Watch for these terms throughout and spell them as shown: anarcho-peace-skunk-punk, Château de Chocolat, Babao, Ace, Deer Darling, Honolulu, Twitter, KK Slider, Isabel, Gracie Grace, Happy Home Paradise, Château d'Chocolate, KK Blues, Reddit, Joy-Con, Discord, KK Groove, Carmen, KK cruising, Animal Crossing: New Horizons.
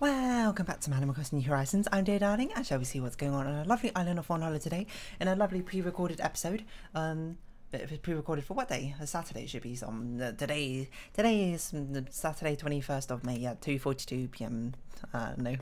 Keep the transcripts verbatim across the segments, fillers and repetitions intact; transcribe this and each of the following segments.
Welcome back to my Animal Crossing: New Horizons. I'm Deer Darling, and shall we see what's going on on a lovely island of Honolulu today in a lovely pre-recorded episode. Um, it was pre-recorded for what day? A Saturday it should be. On uh, today, today is Saturday, twenty-first of May at two forty-two p m Uh, no,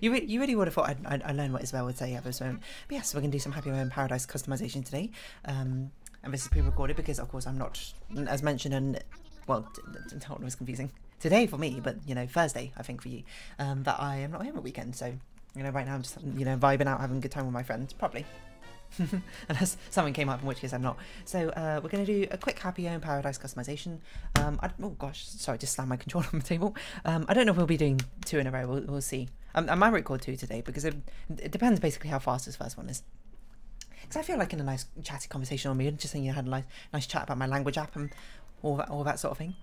you re you really would have thought I'd, I'd, I'd learned what Isabel would say at this moment. But yes, we're gonna do some Happy Home Paradise customization today. Um, and this is pre-recorded because, of course, I'm not, as mentioned, and well, it was confusing. Today for me, but you know, Thursday I think for you, um, that I am not here on the weekend, so you know, right now I'm just, you know, vibing out, having a good time with my friends, probably, unless something came up, in which case I'm not. So uh, we're going to do a quick Happy Home Paradise customization. Um, I, oh gosh, sorry, just slammed my controller on the table. Um, I don't know if we'll be doing two in a row. We'll, we'll see. Um, I might record two today because it, it depends basically how fast this first one is. Because I feel like in a nice chatty conversational mood, just saying you had a nice, nice chat about my language app and all that, all that sort of thing.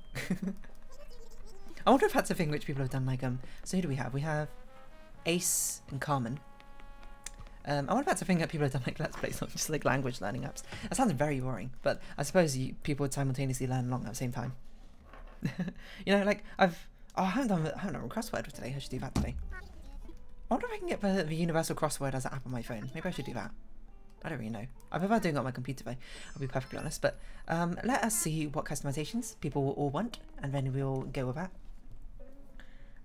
I wonder if that's a thing which people have done, like, um, so who do we have? We have Ace and Carmen. Um, I wonder if that's a thing that people have done, like, let's plays, not just, like, language learning apps. That sounds very boring, but I suppose you, people would simultaneously learn along at the same time. You know, like, I've, oh, I haven't done, I haven't done a crossword today. I should do that today. I wonder if I can get the, the universal crossword as an app on my phone. Maybe I should do that. I don't really know. I prefer doing it on my computer though, I'll be perfectly honest, but um, let us see what customizations people will all want, and then we'll go with that.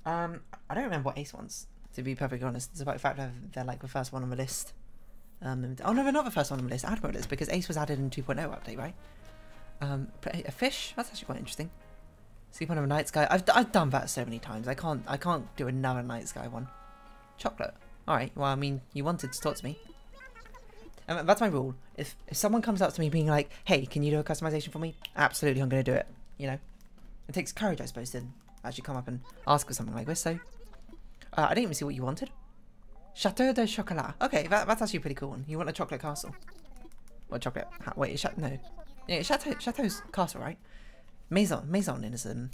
Um, I don't remember what Ace wants, to be perfectly honest. It's about the fact that they're like the first one on the list. Um, oh no, they're not the first one on the list. Admiral is, because Ace was added in two point oh update, right? Um, a fish? That's actually quite interesting. Sleep under a night sky. I've, I've done that so many times. I can't I can't do another night sky one. Chocolate. Alright, well I mean, you wanted to talk to me. Um, that's my rule. If, if someone comes up to me being like, hey, can you do a customization for me? Absolutely, I'm going to do it. You know, it takes courage, I suppose, to actually come up and ask for something like this. So, uh, I didn't even see what you wanted. Château de Chocolat. Okay, that, that's actually a pretty cool one. You want a chocolate castle? Or chocolate? Ha wait, cha no. Yeah, chateau, chateau's castle, right? Maison, maison in a certain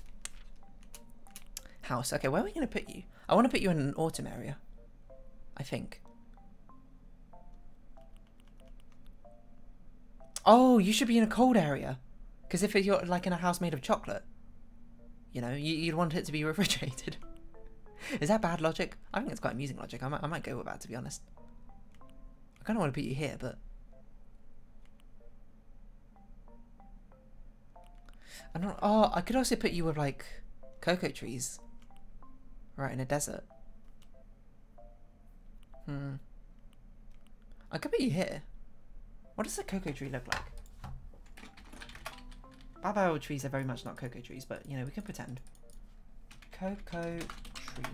house. Okay, where are we going to put you? I want to put you in an autumn area, I think. Oh, you should be in a cold area, because if you're like in a house made of chocolate, you know, you, you'd want it to be refrigerated. Is that bad logic? I think it's quite amusing logic. I might, I might go with that, to be honest. I kind of want to put you here, but I'm not. Oh, I could also put you with like cocoa trees, right in a desert. Hmm. I could put you here. What does a cocoa tree look like? Babao trees are very much not cocoa trees, but you know, we can pretend. Cocoa tree.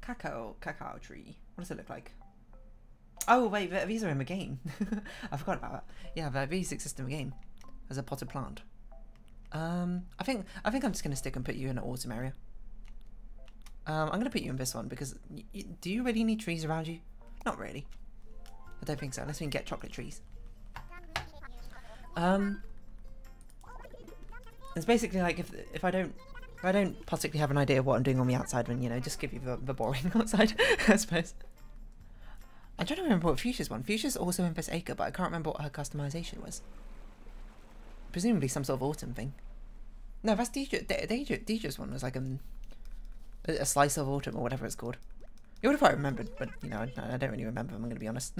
Cacao, cacao tree. What does it look like? Oh wait, these are in the game. I forgot about that. Yeah, these exist in the game as a potted plant. Um, I think I think I'm just gonna stick and put you in an autumn area. Um, I'm gonna put you in this one because y y do you really need trees around you? Not really. I don't think so, unless we can get chocolate trees. Um, it's basically like if if I don't if I don't particularly have an idea of what I'm doing on the outside, then you know, just give you the, the boring outside, I suppose. I don't remember what Fuchsia's one. Fuchsia's also in this acre, but I can't remember what her customization was. Presumably some sort of autumn thing. No, that's Deidre, Deidre, Deidre's one was like a, a slice of autumn or whatever it's called. You would have probably remembered, but you know, I, I don't really remember, I'm going to be honest.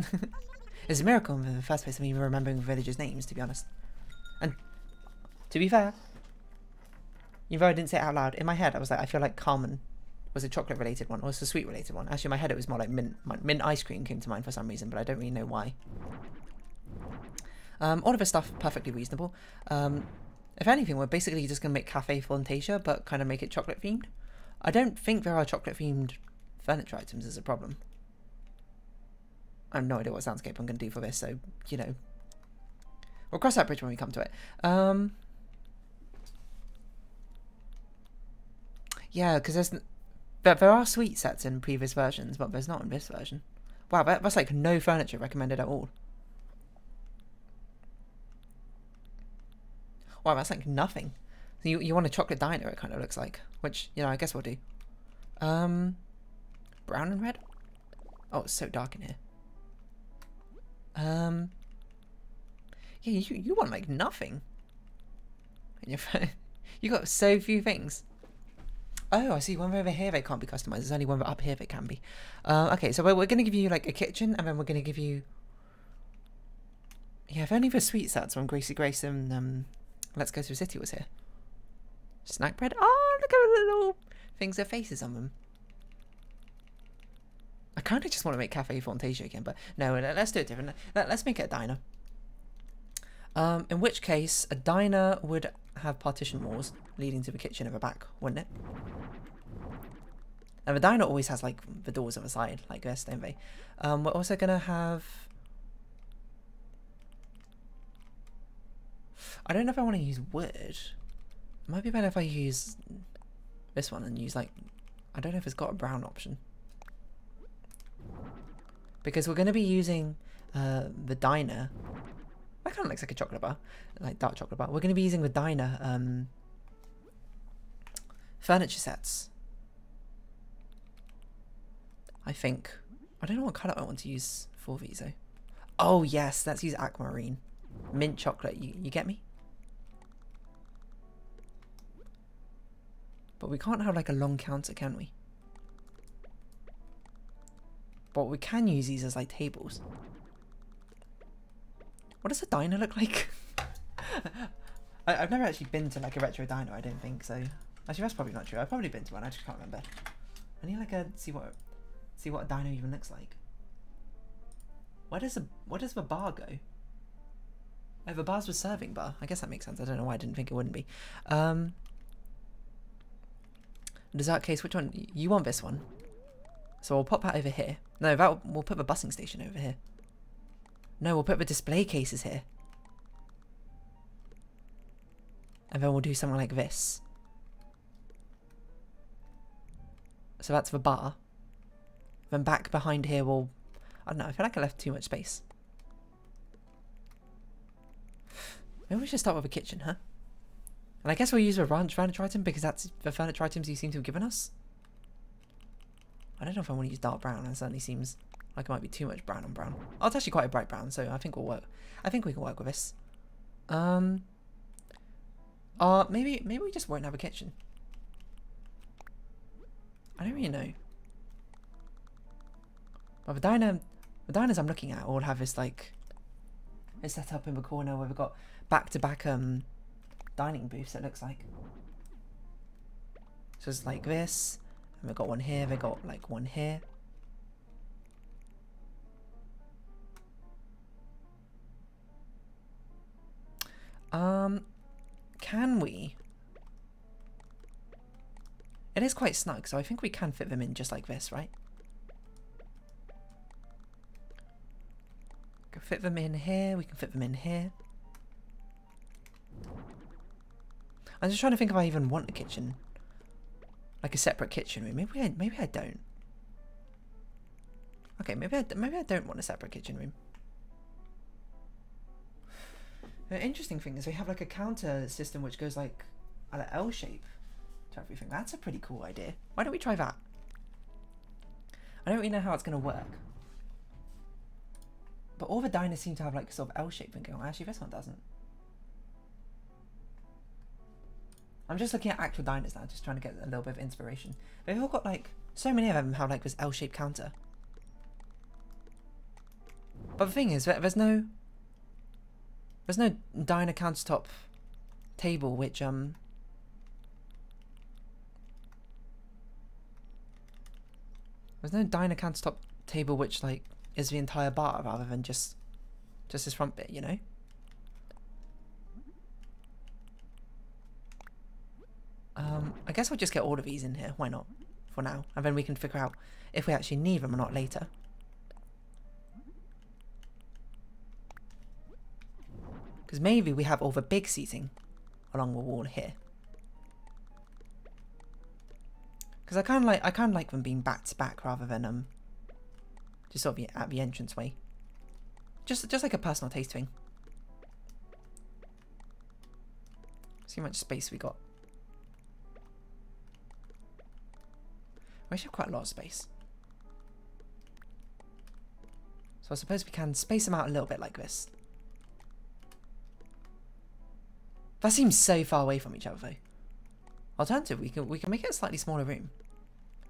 It's a miracle in the first place, I'm even remembering villagers' names, to be honest. And to be fair, even though I didn't say it out loud, in my head I was like, I feel like Carmen was a chocolate related one, or it's a sweet related one. Actually in my head it was more like mint, mint ice cream came to mind for some reason, but I don't really know why. Um, all of this stuff, perfectly reasonable. Um, if anything, we're basically just going to make Café Fantasia, but kind of make it chocolate themed. I don't think there are chocolate themed furniture items is a problem. I have no idea what soundscape I'm going to do for this, so, you know. We'll cross that bridge when we come to it. Um, yeah, because there's... But there are sweet sets in previous versions, but there's not in this version. Wow, that, that's like no furniture recommended at all. Wow, that's like nothing. So you, you want a chocolate diner, it kind of looks like. Which, you know, I guess we'll do. Um... Brown and red? Oh, it's so dark in here. Um, yeah, you, you want like nothing in your phone. You got so few things. Oh, I see. One over here that can't be customized. There's only one up here that can be. Uh, okay, so we're, we're going to give you like a kitchen, and then we're going to give you... Yeah, if only for sweets, that's when Gracie Grace and um, Let's Go to the City was here. Snack bread. Oh, look at the little things with faces on them. I kind of just want to make Café Fantasia again, but no, let's do it different. Let's make it a diner. Um, in which case, a diner would have partition walls leading to the kitchen and the back, wouldn't it? And the diner always has like the doors on the side, like this, don't they? Um, we're also gonna have... I don't know if I want to use wood. It might be better if I use this one and use like... I don't know if it's got a brown option. Because we're going to be using uh, the diner. That kind of looks like a chocolate bar, like dark chocolate bar. We're going to be using the diner um, furniture sets, I think. I don't know what colour I want to use for these though. Oh yes, let's use aquamarine. Mint chocolate, you, you get me? But we can't have like a long counter, can we? But we can use these as like tables. What does a diner look like? I, I've never actually been to like a retro diner, I don't think, so actually that's probably not true. I've probably been to one, I just can't remember. I need like a see what see what a diner even looks like. Where does the where does the bar go? Oh, the bar's the serving bar. I guess that makes sense. I don't know why I didn't think it wouldn't be. Um Dessert case, which one you want this one? So we'll pop that over here. No, that we'll put the busing station over here. No, we'll put the display cases here. And then we'll do something like this. So that's the bar. Then back behind here we'll... I don't know, I feel like I left too much space. Maybe we should start with a kitchen, huh? And I guess we'll use the ranch furniture item because that's the furniture items you seem to have given us. I don't know if I want to use dark brown. That certainly seems like it might be too much brown on brown. Oh, it's actually quite a bright brown, so I think we'll work. I think we can work with this. Um. Uh, maybe maybe we just won't have a kitchen. I don't really know. But the diner, the diners I'm looking at all have this like, it's set up in the corner where we've got back-to-back um dining booths. It looks like. So it's like this. We've got one here, they got like one here. Um, can we? It is quite snug, so I think we can fit them in just like this, right? We can fit them in here, we can fit them in here. I'm just trying to think if I even want a kitchen. Like a separate kitchen room. Maybe I, maybe I don't. Okay, maybe I, maybe I don't want a separate kitchen room. The interesting thing is we have like a counter system which goes like an L shape to everything. That's a pretty cool idea. Why don't we try that? I don't really know how it's going to work. But all the diners seem to have like sort of L shape thing going on. Actually, this one doesn't. I'm just looking at actual diners now, just trying to get a little bit of inspiration. They've all got like, so many of them have like this L-shaped counter. But the thing is, there's no, there's no diner countertop table which, um, there's no diner countertop table which like, is the entire bar rather than just, just this front bit, you know? Um, I guess I'll just get all of these in here, why not, for now, and then we can figure out if we actually need them or not later. Because maybe we have all the big seating along the wall here. Because I kind of like, I kind of like them being back to back rather than um, just sort of at the entranceway. Just, just like a personal taste thing. See how much space we got. We actually have quite a lot of space. So I suppose we can space them out a little bit like this. That seems so far away from each other though. Alternative, we can we can make it a slightly smaller room.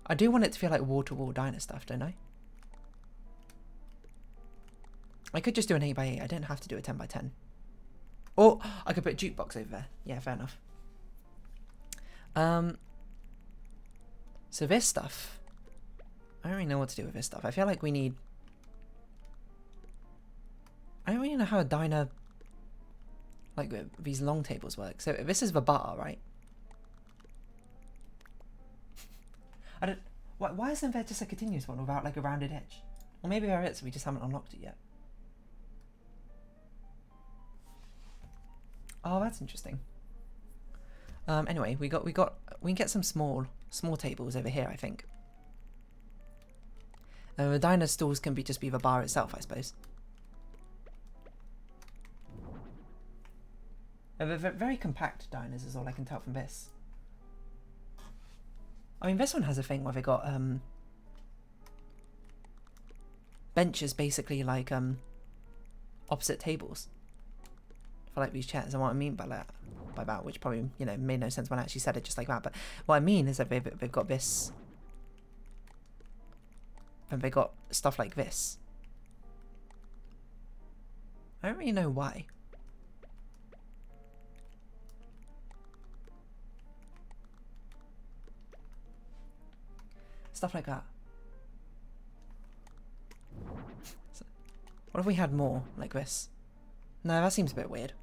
I do want it to feel like wall-to-wall diner stuff, don't I? I could just do an eight by eight. I don't have to do a ten by ten. Or I could put a jukebox over there. Yeah, fair enough. Um, so this stuff, I don't really know what to do with this stuff. I feel like we need... I don't really know how a diner, like these long tables work. So this is the bar, right? I don't... Why, why isn't there just a continuous one without like a rounded edge? Or maybe there is, we just haven't unlocked it yet. Oh, that's interesting. Um, anyway, we got we got we can get some small small tables over here, I think. Uh, the diner stalls can be just be the bar itself, I suppose. Uh, they're very compact diners, is all I can tell from this. I mean, this one has a thing where they got um, benches, basically like um, opposite tables for like these chairs. And what I mean by that, by that, which probably you know made no sense when I actually said it just like that. But what I mean is that they've they've got this, and they got stuff like this. I don't really know why. Stuff like that. What if we had more like this? No, that seems a bit weird.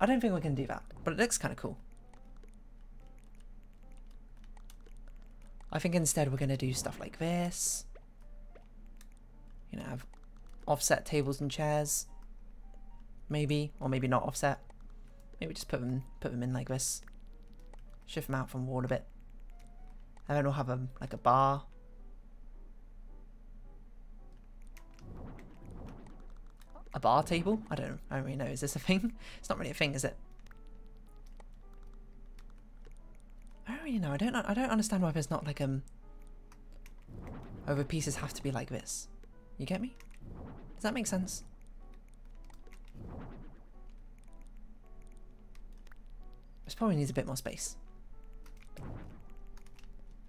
I don't think we can do that, but it looks kind of cool. I think instead we're going to do stuff like this. You know, have offset tables and chairs. Maybe, or maybe not offset. Maybe just put them, put them in like this. Shift them out from wall a bit. And then we'll have a, like a bar. A bar table? I don't, I don't really know. Is this a thing? It's not really a thing, is it? I don't really know. I don't, I don't understand why there's not like um. Over pieces have to be like this. You get me? Does that make sense? This probably needs a bit more space.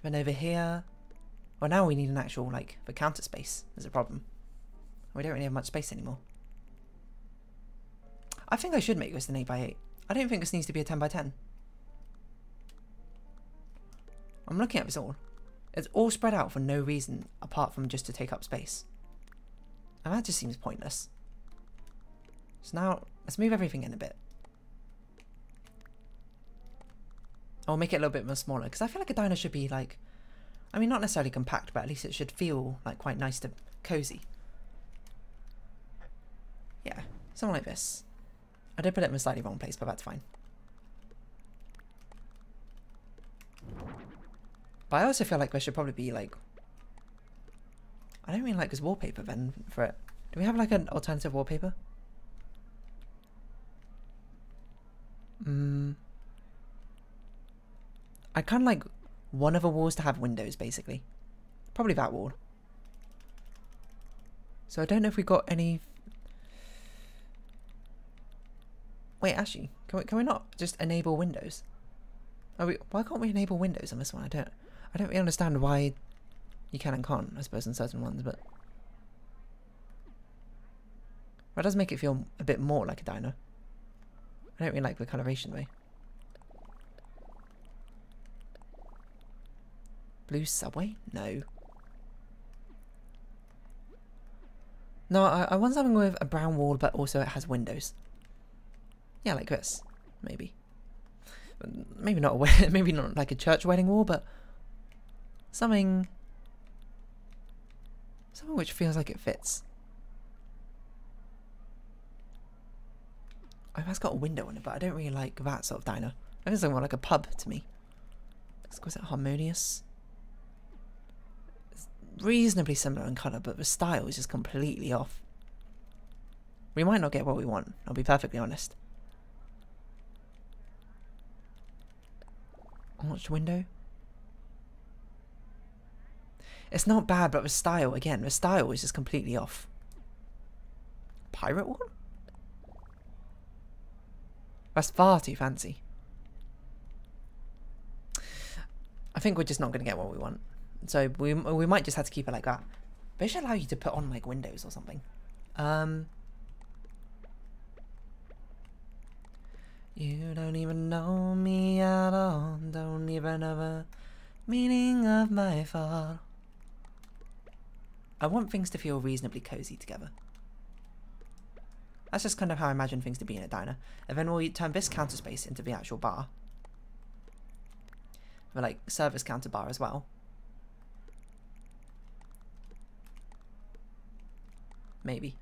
Then over here, well now we need an actual, like, the counter space is a problem. We don't really have much space anymore. I think I should make this an eight by eight. I don't think this needs to be a ten by ten. I'm looking at this all. It's all spread out for no reason apart from just to take up space. And that just seems pointless. So now, let's move everything in a bit. I'll make it a little bit more smaller, because I feel like a diner should be like, I mean, not necessarily compact, but at least it should feel like quite nice to cozy. Yeah, something like this. I did put it in a slightly wrong place, but that's fine. But I also feel like there should probably be like, I don't really like this wallpaper then for it. Do we have like an alternative wallpaper? Hmm. I kind of like one of the walls to have windows, basically. Probably that wall. So I don't know if we got any... Wait, actually, can we, can we not just enable windows? Are we, why can't we enable windows on this one? I don't, I don't really understand why you can and can't, I suppose, on certain ones, but... Well, it does make it feel a bit more like a diner. I don't really like the coloration, though. Blue subway? No. No, I, I want something with a brown wall, but also it has windows. Yeah, like this, maybe. Maybe not a maybe not like a church wedding wall, but something, something which feels like it fits. Oh, that's got a window in it, but I don't really like that sort of diner. I think it's more like a pub to me. Was it harmonious? It's reasonably similar in colour, but the style is just completely off. We might not get what we want, I'll be perfectly honest. Arched window? It's not bad, but the style, again, the style is just completely off. Pirate one? That's far too fancy. think we're just not going to get what we want. So we, we might just have to keep it like that. They should allow you to put on like windows or something. Um, you don't even know me at all. Don't even have a meaning of my fall. I want things to feel reasonably cozy together. That's just kind of how I imagine things to be in a diner. And then we'll turn this counter space into the actual bar. We're like service counter bar as well. Maybe.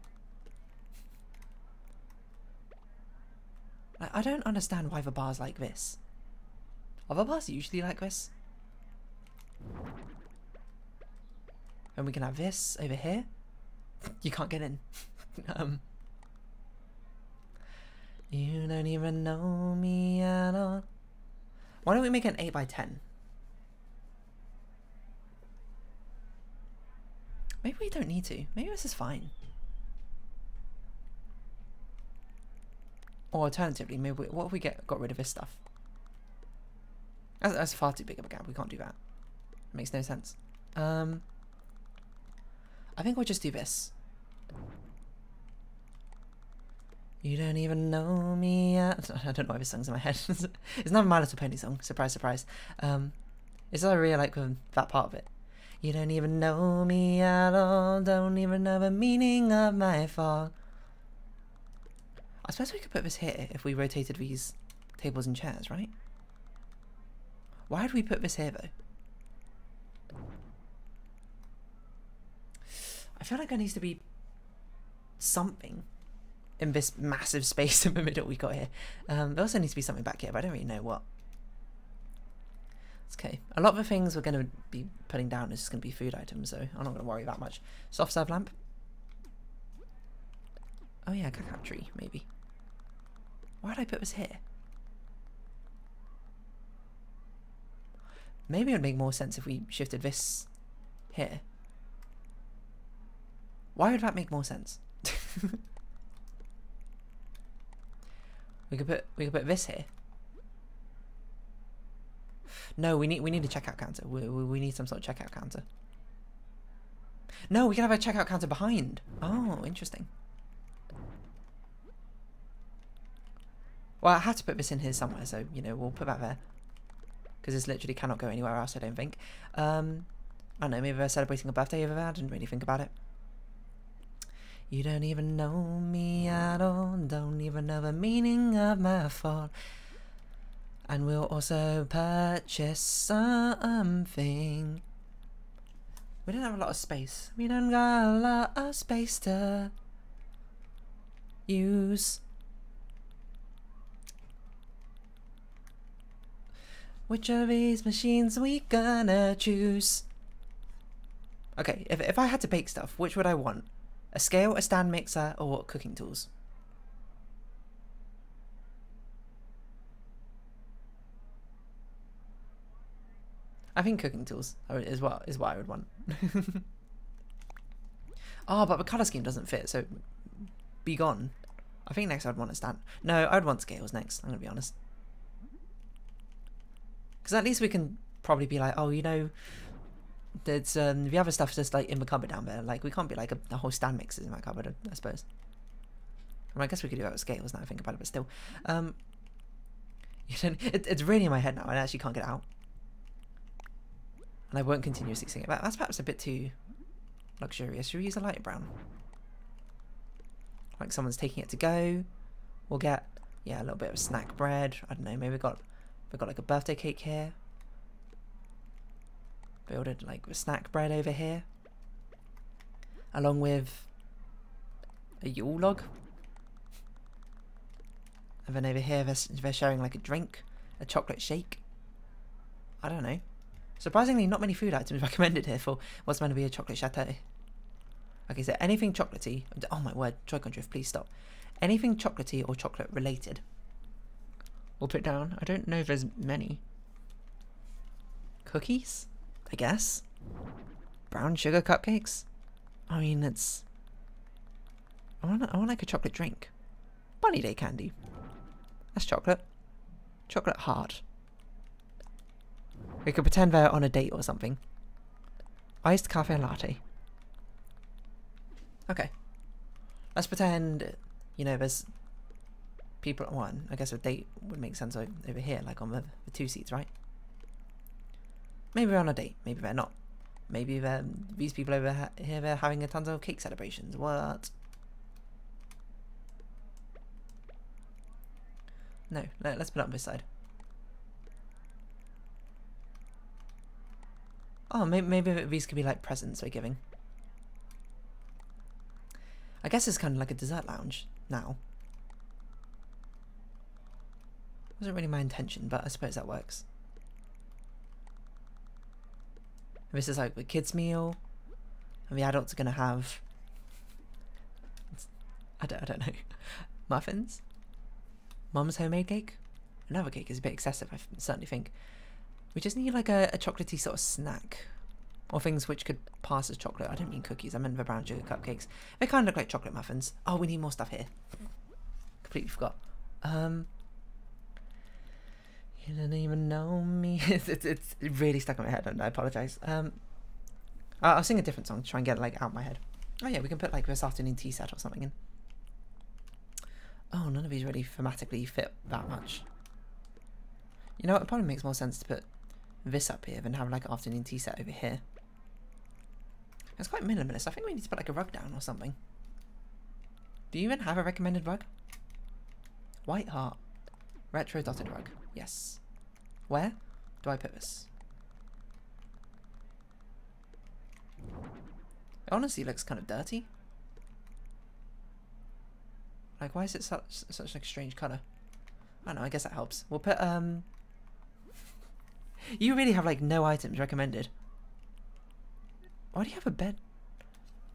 Like, I don't understand why the bar's like this. Are the bars usually like this? And we can have this over here. You can't get in. um, you don't even know me at all. Why don't we make an eight by ten? Maybe we don't need to. Maybe this is fine. Or alternatively, maybe we, what if we get got rid of this stuff? That's, that's far too big of a gap. We can't do that. It makes no sense. Um, I think we'll just do this. You don't even know me yet. I don't know why this song's in my head. It's not a My Little Pony song. Surprise, surprise. Um, it's what I really like with that part of it. You don't even know me at all. Don't even know the meaning of my fall. I suppose we could put this here if we rotated these tables and chairs, right? Why did we put this here, though? I feel like there needs to be something in this massive space in the middle we got here. Um, there also needs to be something back here, but I don't really know what. It's okay. A lot of the things we're going to be putting down is just going to be food items, so I'm not going to worry that much. Soft serve lamp. Oh yeah, cacao tree, maybe. Why did I put this here? Maybe it would make more sense if we shifted this here. Why would that make more sense? we could put we could put this here. No, we need we need a checkout counter. We we, we need some sort of checkout counter. No, we can have a checkout counter behind. Oh, interesting. Well, I had to put this in here somewhere, so, you know, we'll put that there. Because this literally cannot go anywhere else, I don't think. Um, I don't know, maybe they're celebrating a birthday over there. I didn't really think about it. You don't even know me at all. Don't even know the meaning of my fall. And we'll also purchase something. We don't have a lot of space. We don't got a lot of space to use. Which of these machines we gonna choose? Okay, if, if I had to bake stuff, which would I want? A scale, a stand mixer, or cooking tools? I think cooking tools is what, is what I would want. Oh, but the colour scheme doesn't fit, so be gone. I think next I'd want a stand. No, I'd want scales next, I'm gonna be honest. Because at least we can probably be like, oh, you know, there's, um, the other stuff's just like in the cupboard down there. Like, we can't be like a, a whole stand mixer in that cupboard, I suppose. I mean, I guess we could do that with scales now I think about it, but still. Um, you don't, it, it's really in my head now, and I actually can't get it out. And I won't continuously sing it. That, that's perhaps a bit too luxurious. Should we use a light brown? Like someone's taking it to go. We'll get, yeah, a little bit of snack bread. I don't know, maybe we've got... We've got like a birthday cake here. They ordered like snack bread over here. Along with a Yule log. And then over here they're, they're sharing like a drink, a chocolate shake. I don't know. Surprisingly not many food items recommended here for what's meant to be a chocolate chateau. Okay, so anything chocolatey, oh my word, Joy-Con Drift, please stop. Anything chocolatey or chocolate related. We'll put down. I don't know if there's many. Cookies, I guess. Brown sugar cupcakes. I mean, it's. I want. I want like a chocolate drink. Bunny day candy. That's chocolate. Chocolate heart. We could pretend they're on a date or something. Iced cafe latte. Okay. Let's pretend, you know, there's people at one. I guess a date would make sense over here, like on the, the two seats, right? Maybe they're on a date. Maybe they're not. Maybe they're, these people over ha here, they're having a tons of cake celebrations. What? No, no, let's put up this side. Oh, maybe, maybe these could be like presents they're giving. I guess it's kind of like a dessert lounge now. Wasn't really my intention, but I suppose that works. This is like the kids' meal, and the adults are gonna have, I don't, I don't know, muffins? Mum's homemade cake? Another cake is a bit excessive, I certainly think. We just need like a, a chocolatey sort of snack. Or things which could pass as chocolate. I don't mean cookies, I meant the brown sugar cupcakes. They kind of look like chocolate muffins. Oh, we need more stuff here. Completely forgot. Um, you don't even know me. it's, it's, it's really stuck in my head, and I apologise. Um, I'll, I'll sing a different song to try and get it like out of my head. Oh yeah, we can put like this afternoon tea set or something in. Oh, none of these really thematically fit that much. You know what, it probably makes more sense to put this up here than have like an afternoon tea set over here. It's quite minimalist. I think we need to put like a rug down or something. Do you even have a recommended rug? White heart. Retro dotted rug. Yes. Where do I put this? It honestly looks kind of dirty. Like, why is it such such a strange colour? I don't know, I guess that helps. We'll put, um... you really have, like, no items recommended. Why do you have a bed?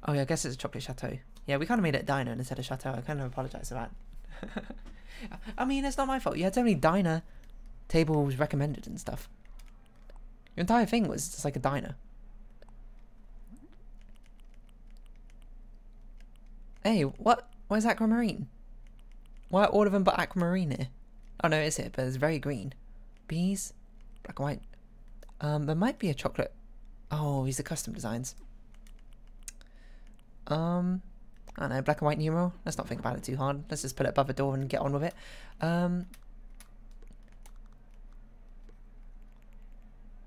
Oh, yeah, I guess it's a chocolate chateau. Yeah, we kind of made it diner instead of chateau. I kind of apologise for that. I mean, it's not my fault. You had so many diner tables recommended and stuff. Your entire thing was just, like, a diner. Hey, what? Why is aquamarine? Why are all of them but aquamarine here? Oh no, it's here, but it's very green. Bees, black and white. Um, there might be a chocolate. Oh, these are custom designs. Um, I don't know, black and white numeral. Let's not think about it too hard. Let's just put it above a door and get on with it. Um,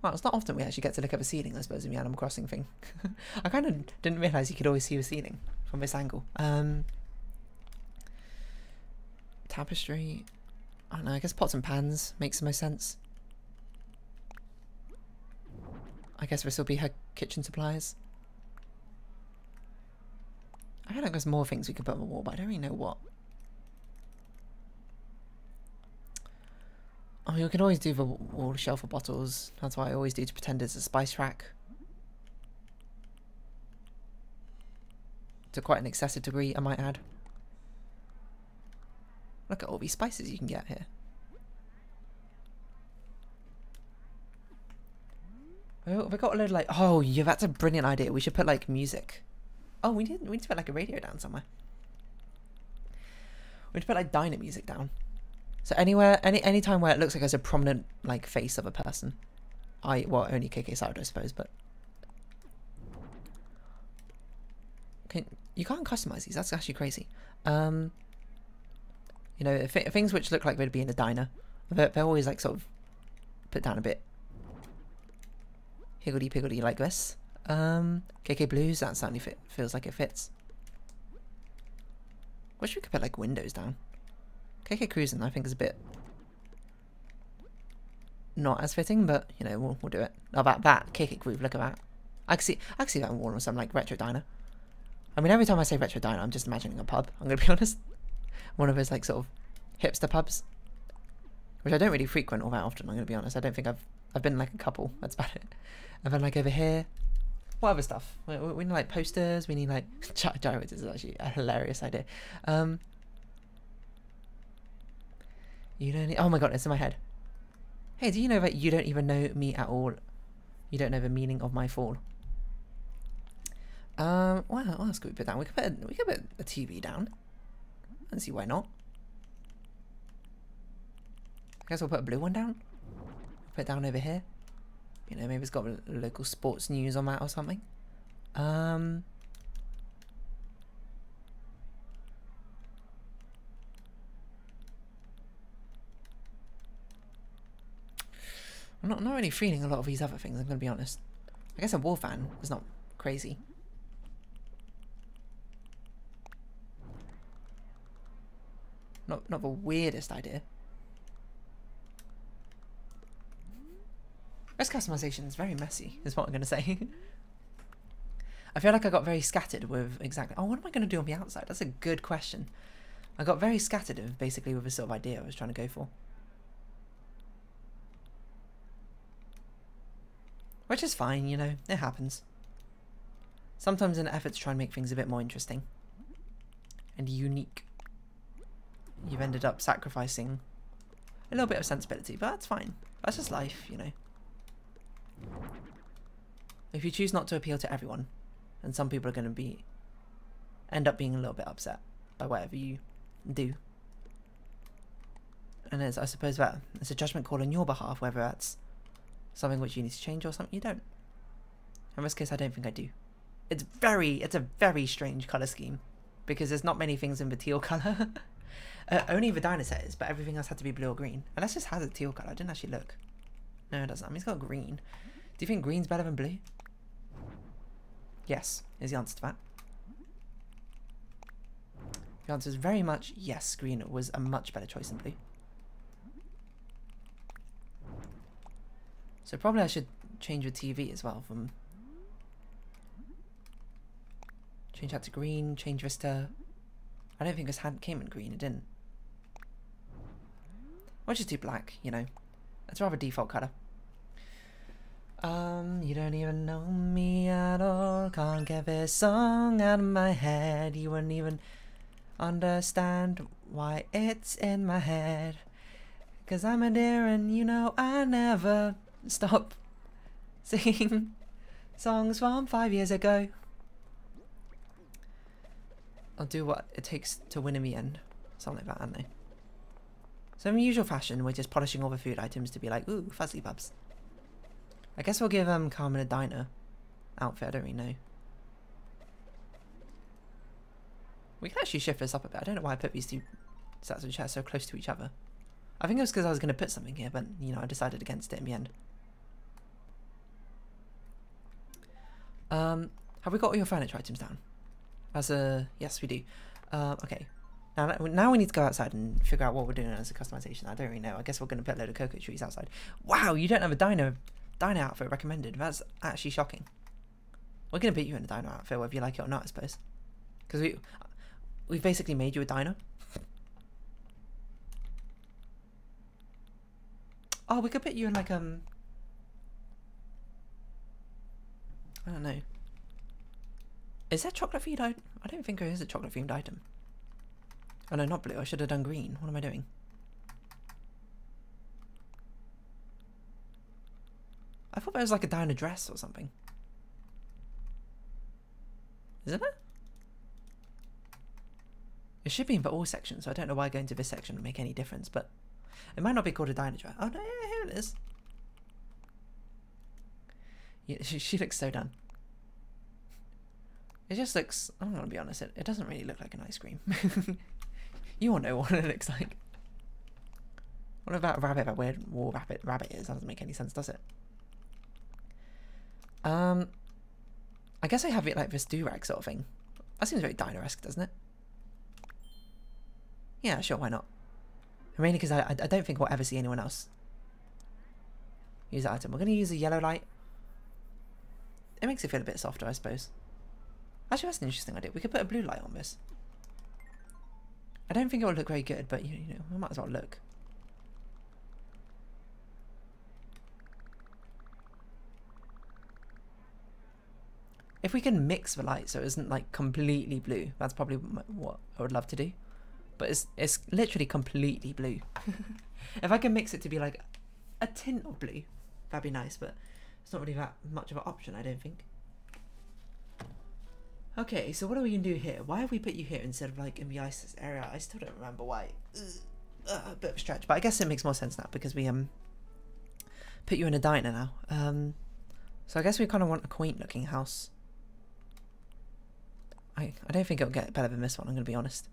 well, it's not often we actually get to look at the ceiling, I suppose, in the Animal Crossing thing. I kind of didn't realise you could always see the ceiling from this angle. Um, tapestry. I don't know, I guess pots and pans makes the most sense. I guess this will be her kitchen supplies. I feel like there's more things we could put on the wall, but I don't really know what. I mean, we can always do the wall shelf for bottles. That's what I always do to pretend it's a spice rack. To quite an excessive degree, I might add. Look at all these spices you can get here. Oh, we got a load of like, oh yeah, that's a brilliant idea. We should put like music. Oh, we didn't. We need to put like a radio down somewhere. We need to put like diner music down. So anywhere, any any time where it looks like there's a prominent like face of a person. I well only K K Slider, I suppose, but can you can't customize these. That's actually crazy. Um. You know, th things which look like they'd be in a diner, they're, they're always like sort of put down a bit higgledy-piggledy like this. Um, K K Blues, that certainly fit, feels like it fits. Wish we could put like windows down. K K Cruising, I think, is a bit not as fitting, but you know, we'll, we'll do it. Oh, that, that K K Groove, look at that. I can see, I can see that on wall or some like retro diner. I mean, every time I say retro diner, I'm just imagining a pub, I'm going to be honest. One of those like sort of hipster pubs, which I don't really frequent all that often. I'm gonna be honest. I don't think I've I've been like a couple. That's about it. And then like over here, what other stuff? We, we need like posters. We need like gyros is actually a hilarious idea. Um, you don't. Need, oh my god, it's in my head. Hey, do you know that you don't even know me at all? You don't know the meaning of my fall. Um, what else could we put down? We could put a, we could put a T V down. And see why not. I guess we'll put a blue one down. Put it down over here. You know, maybe it's got local sports news on that or something. Um, I'm not, not really feeling a lot of these other things, I'm going to be honest. I guess a war fan is not crazy. Not, not the weirdest idea. This customization is very messy, is what I'm going to say. I feel like I got very scattered with exactly... Oh, what am I going to do on the outside? That's a good question. I got very scattered with, basically with the sort of idea I was trying to go for. Which is fine, you know, it happens. Sometimes in an effort to try and make things a bit more interesting and unique, you've ended up sacrificing a little bit of sensibility, but that's fine. That's just life, you know. If you choose not to appeal to everyone, and some people are going to be end up being a little bit upset by whatever you do, and it's, I suppose that it's a judgment call on your behalf whether that's something which you need to change or something you don't. In this case, I don't think I do. It's very, it's a very strange colour scheme because there's not many things in the teal colour. Uh, only the diner set is, but everything else had to be blue or green. Unless this has a teal colour. I didn't actually look. No, it doesn't. I mean, it's got green. Do you think green's better than blue? Yes, is the answer to that. The answer is very much yes, green was a much better choice than blue. So probably I should change the T V as well from... Change that to green, change this to... I don't think this hand came in green, it didn't. Which is too black, you know. It's rather default colour. Um, you don't even know me at all. Can't get this song out of my head. You wouldn't even understand why it's in my head. Cause I'm a deer and you know I never stop singing songs from five years ago. I'll do what it takes to win in the end. Something like that, aren't they? So in the usual fashion, we're just polishing all the food items to be like, ooh, fuzzy bubs. I guess we'll give um, Carmen a diner outfit, I don't really know. We can actually shift this up a bit. I don't know why I put these two sets of chairs so close to each other. I think it was because I was going to put something here, but, you know, I decided against it in the end. Um, have we got all your furniture items down? As a... Yes, we do. Uh, okay. Now, now we need to go outside and figure out what we're doing as a customization. I don't really know. I guess we're going to put a load of cocoa trees outside. Wow, you don't have a dino, dino outfit recommended. That's actually shocking. We're going to put you in a dino outfit, whether you like it or not, I suppose. Because we, we've basically made you a dino. Oh, we could put you in like, um... I don't know. Is there chocolate themed item? I don't think there is a chocolate themed item. Oh no, not blue. I should have done green. What am I doing? I thought there was like a diner dress or something. Isn't it? It should be in for all sections, so I don't know why going to this section would make any difference, but it might not be called a diner dress. Oh no, yeah, here it is. Yeah, she, she looks so done. It just looks, I'm gonna be honest, it, it doesn't really look like an ice cream. You all know what it looks like. What about rabbit, that weird war rabbit rabbit is? That doesn't make any sense, does it? Um, I guess I have it like this do-rag sort of thing. That seems very diner-esque, doesn't it? Yeah, sure, why not? Mainly because I, I don't think we'll ever see anyone else use that item. We're gonna use a yellow light. It makes it feel a bit softer, I suppose. Actually, that's an interesting idea. We could put a blue light on this. I don't think it will look very good, but you, you know, we might as well look. If we can mix the light so it isn't like completely blue, that's probably what I would love to do. But it's it's literally completely blue. If I can mix it to be like a tint of blue, that'd be nice, but it's not really that much of an option, I don't think. Okay, so what are we going to do here? Why have we put you here instead of like in the ISIS area? I still don't remember why. Ugh, a bit of a stretch, but I guess it makes more sense now because we um put you in a diner now. Um, so I guess we kind of want a quaint looking house. I, I don't think it'll get better than this one, I'm going to be honest.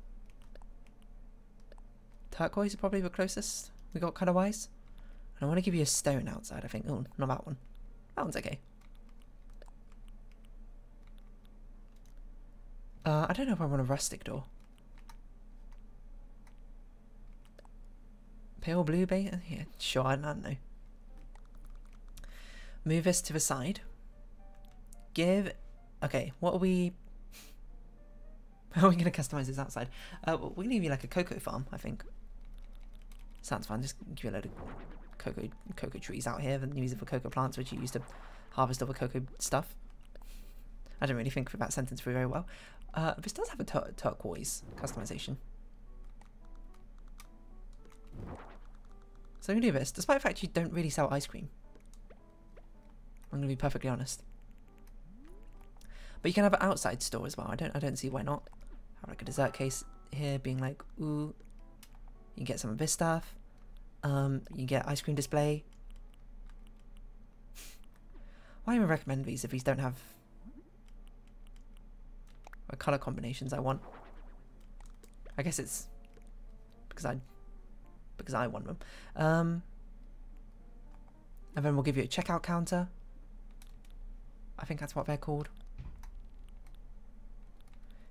Turquoise are probably the closest we got color-wise. And I want to give you a stone outside, I think. Oh, not that one. That one's okay. Uh, I don't know if I want a rustic door. Pale blue beta? Yeah, sure, I don't know. Move this to the side. Give... Okay, what are we... How are we going to customize this outside? Uh, we're going to give you like a cocoa farm, I think. Sounds fun, just give you a load of cocoa, cocoa trees out here, then use it for cocoa plants, which you use to harvest all the cocoa stuff. I don't really think that sentence through very well. Uh, this does have a tur turquoise customization. So I'm gonna do this, despite the fact you don't really sell ice cream. I'm gonna be perfectly honest. But you can have an outside store as well. I don't I don't see why not. Have like a dessert case here being like, ooh, you get some of this stuff. Um, you get ice cream display. Why even recommend these if these don't have what colour combinations I want? I guess it's because I because I want them. Um, and then we'll give you a checkout counter. I think that's what they're called.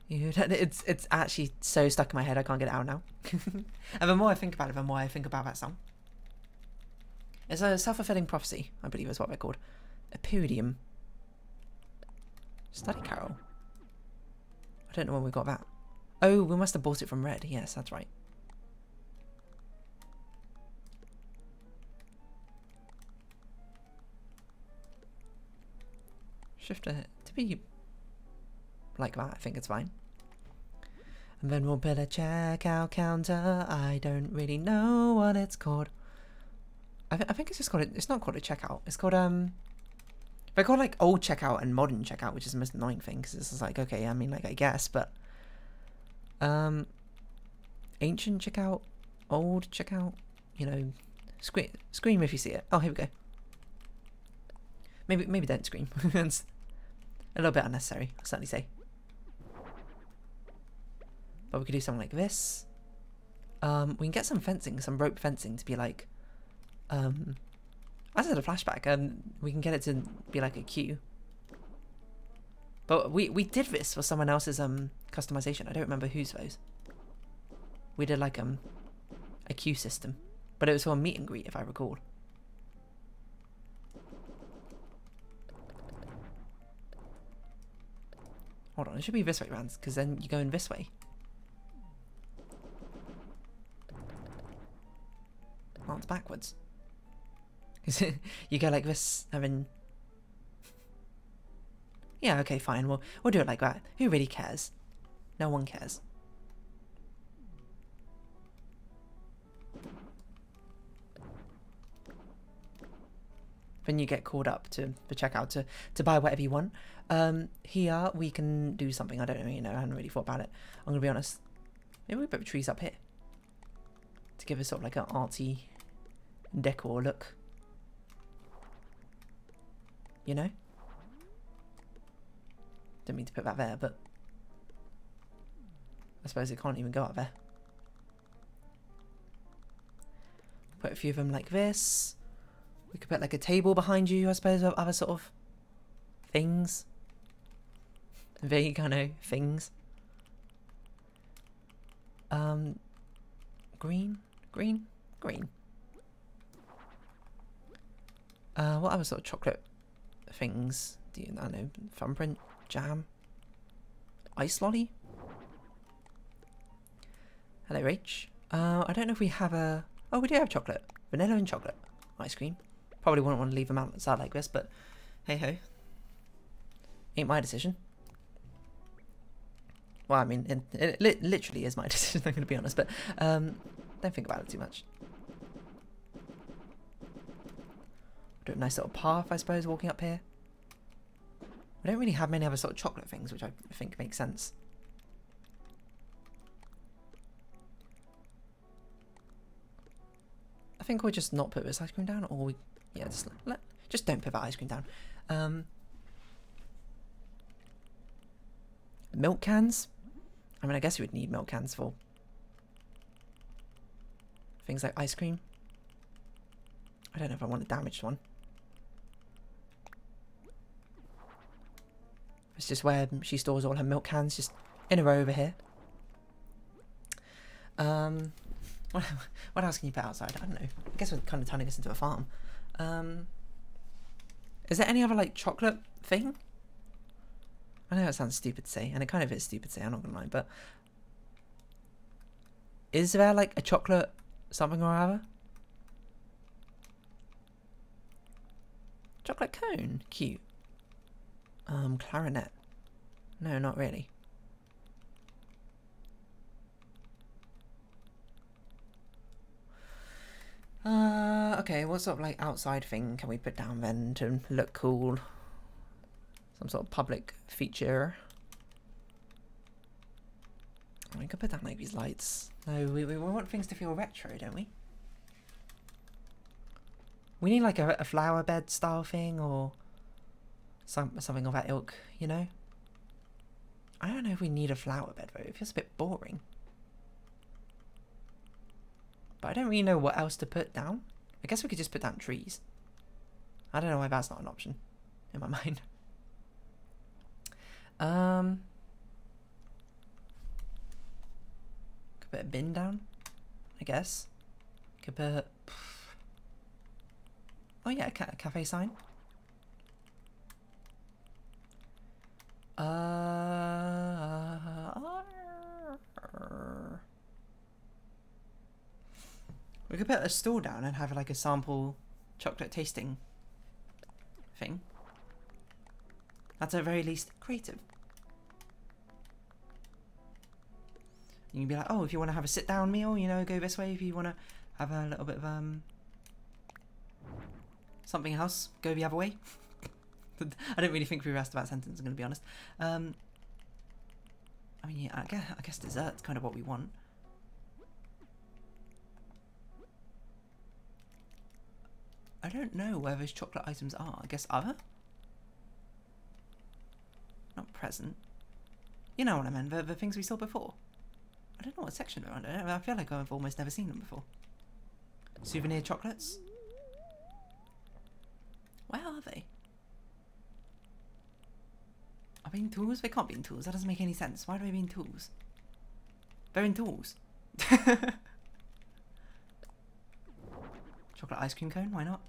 You it's it's actually so stuck in my head I can't get it out now. And the more I think about it, the more I think about that song. It's a self-fulfilling prophecy, I believe is what they're called. Epidium. Study Carol. I don't know when we got that. Oh, we must have bought it from Red. Yes, that's right. Shifter to be like that, I think it's fine. And then we'll build a checkout counter. I don't really know what it's called. I, th I think it's just called it. It's not called a checkout. It's called um. They call like old checkout and modern checkout, which is the most annoying thing because it's like okay, I mean like I guess, but um, ancient checkout, old checkout, you know, scream scream if you see it. Oh, here we go. Maybe maybe don't scream. It's a little bit unnecessary, I'll certainly say. But we could do something like this. Um, we can get some fencing, some rope fencing to be like, um, as I said, a flashback. Um, we can get it to be like a queue. But we we did this for someone else's um customization. I don't remember whose those. We did like um a queue system, but it was for a meet and greet, if I recall. Hold on, it should be this way round, because then you're going this way. Oh, it's backwards. You go like this, I mean... Yeah, okay, fine, we'll, we'll do it like that. Who really cares? No one cares. Then you get called up to the checkout to, to buy whatever you want. Um, here we can do something. I don't know, you know, I haven't really thought about it. I'm going to be honest. Maybe we put trees up here to give us sort of like an arty decor look. You know? Didn't mean to put that there, but I suppose it can't even go up there. Put a few of them like this. We could put like a table behind you, I suppose, or other sort of things. Vague, I know, things. Um, green, green, green. Uh, what other sort of chocolate things do you, I don't know, thumbprint, jam, ice lolly? Hello, Rach. Uh, I don't know if we have a, oh, we do have chocolate, vanilla and chocolate ice cream. Probably wouldn't want to leave them outside like this, but hey-ho. Ain't my decision. Well, I mean, it, it li literally is my decision, I'm going to be honest, but um, don't think about it too much. Do a nice little path, I suppose, walking up here. We don't really have many other sort of chocolate things, which I think makes sense. I think we'll just not put this ice cream down, or we Yeah, just, let, just don't put that ice cream down. Um, milk cans? I mean, I guess you would need milk cans for things like ice cream. I don't know if I want a damaged one. It's just where she stores all her milk cans, just in a row over here. Um, what, what else can you put outside? I don't know. I guess we're kind of turning this into a farm. Um, is there any other, like, chocolate thing? I know it sounds stupid to say, and it kind of is stupid to say, I'm not gonna lie, but... Is there, like, a chocolate something or other? Chocolate cone? Cute. Um, clarinet. No, not really. Uh, okay, what sort of, like, outside thing can we put down then to look cool? Some sort of public feature. Oh, we could put down, like, these lights. No, we, we want things to feel retro, don't we? We need, like, a, a flower bed style thing, or... Some, something of that ilk, you know? I don't know if we need a flower bed though, it feels a bit boring. But I don't really know what else to put down. I guess we could just put down trees. I don't know why that's not an option in my mind. Um, could put a bin down, I guess. Could put... Oh yeah, a, ca a cafe sign. Uh, we could put a stall down and have like a sample chocolate tasting thing. That's at the very least creative. You can be like, oh, if you want to have a sit down meal, you know, go this way. If you want to have a little bit of um something else, go the other way. I don't really think we rest of that sentence, I'm going to be honest. Um, I mean, yeah, I guess, I guess dessert's kind of what we want. I don't know where those chocolate items are. I guess other? Not present. You know what I mean, the, the things we saw before. I don't know what section they're under. I feel like I've almost never seen them before. Souvenir chocolates? Where are they? Are they in tools? They can't be in tools. That doesn't make any sense. Why do they be in tools? They're in tools. Chocolate ice cream cone? Why not?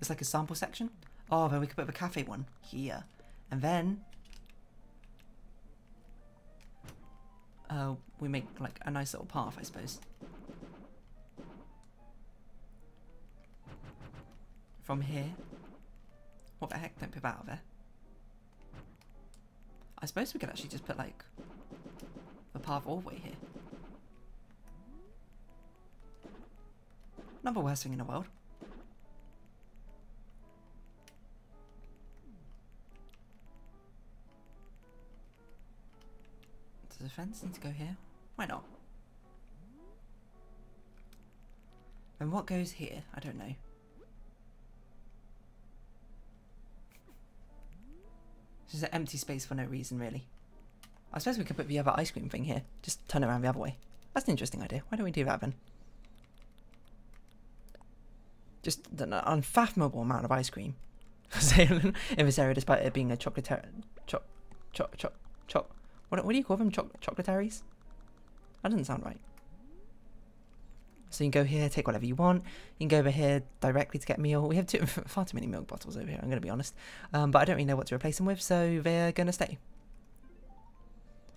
It's like a sample section. Oh, then we could put the cafe one here. And then... Uh, we make like a nice little path, I suppose. From here. What the heck? Don't put that out of there. I suppose we could actually just put, like, the path all the way here. Not the worst thing in the world. Does the fence need to go here? Why not? And what goes here? I don't know. It's just an empty space for no reason, really. I suppose we could put the other ice cream thing here. Just turn around the other way. That's an interesting idea. Why don't we do that then? Just an unfathomable amount of ice cream in this area, despite it being a chocolatary... Choc... Choc... Choc... Choc... What, what do you call them? Choc... Chocolataries? That doesn't sound right. So you can go here, take whatever you want. You can go over here directly to get a meal. We have too, far too many milk bottles over here, I'm going to be honest. Um, but I don't really know what to replace them with, so they're going to stay.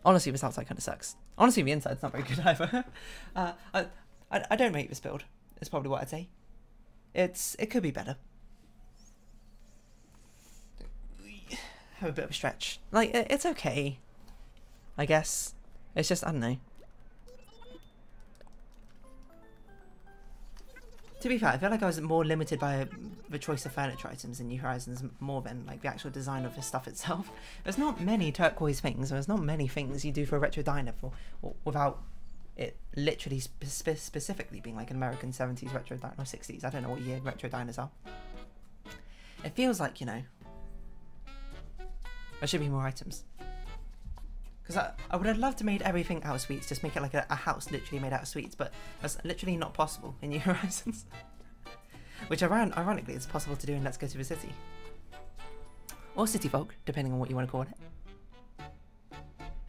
Honestly, this outside kind of sucks. Honestly, the inside's not very good either. uh, I, I, I don't rate this build, is probably what I'd say. It's, it could be better. Have a bit of a stretch. Like, it, it's okay, I guess. It's just, I don't know. To be fair, I feel like I was more limited by the choice of furniture items in New Horizons more than like the actual design of the stuff itself. There's not many turquoise things, or there's not many things you do for a retro diner for, or, without it literally spe specifically being like an American seventies retro diner or sixties. I don't know what year retro diners are. It feels like, you know, there should be more items. Because I, I would have loved to made everything out of sweets, just make it like a, a house literally made out of sweets, but that's literally not possible in New Horizons. Which ironically is possible to do in Let's Go to the City. Or City Folk, depending on what you want to call it.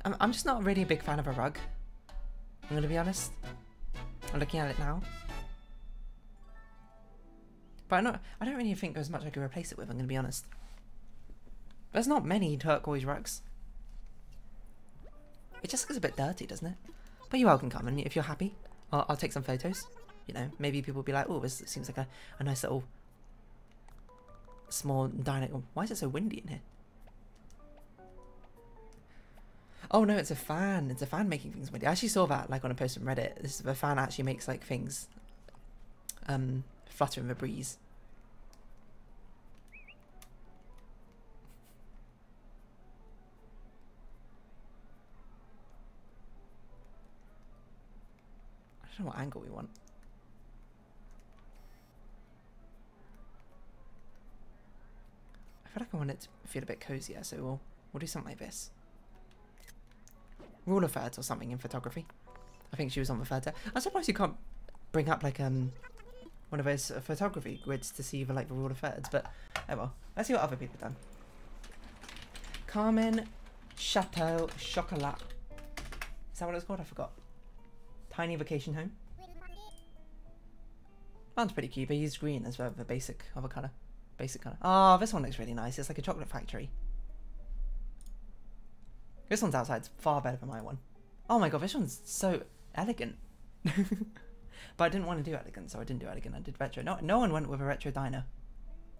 I'm, I'm just not really a big fan of a rug. I'm going to be honest. I'm looking at it now. But I'm not, I don't really think there's much I could replace it with, I'm going to be honest. There's not many turquoise rugs. It just looks a bit dirty, doesn't it? But you're welcome, Carmen. If you're happy, I'll, I'll take some photos. You know, maybe people will be like, oh, this seems like a, a nice little small dining. Why is it so windy in here? Oh no, it's a fan. It's a fan making things windy. I actually saw that like on a post from Reddit. This is a fan actually makes like things um, flutter in the breeze. I don't know what angle we want. I feel like I want it to feel a bit cozier, so we'll we'll do something like this. Rule of thirds or something in photography. I think she was on the third. I suppose you can't bring up like um one of those photography grids to see the like the rule of thirds, but oh well. Let's see what other people have done. Carmen Château Chocolat. Is that what it was called? I forgot. Tiny vacation home. That's pretty cute. They used green as well, the basic other colour. Basic colour. Oh, this one looks really nice. It's like a chocolate factory. This one's outside's far better than my one. Oh my god, this one's so elegant. But I didn't want to do elegant, so I didn't do elegant. I did retro. No, no one went with a retro diner.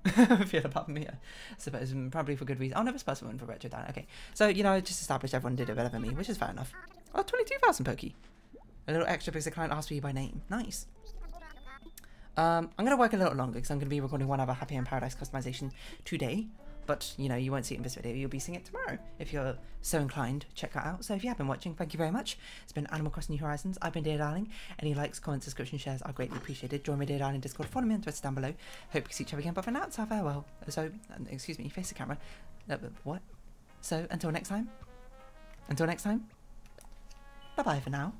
If you're apart from me, I suppose, probably for good reason. Oh no, this person went for retro diner. Okay, so you know, I just established everyone did it better than me, which is fair enough. Oh, twenty-two thousand Pokey. A little extra because the client asked for you by name. Nice. Um, I'm going to work a little longer because I'm going to be recording one other Happy Home Paradise customization today. But, you know, you won't see it in this video. You'll be seeing it tomorrow. If you're so inclined, check that out. So if you have been watching, thank you very much. It's been Animal Crossing New Horizons. I've been Deer Darling. Any likes, comments, subscription, shares are greatly appreciated. Join my Deer Darling Discord. Follow me on Twitter down below. Hope you see each other again. But for now, it's our farewell. So, excuse me, face the camera. Uh, what? So, until next time. Until next time. Bye-bye for now.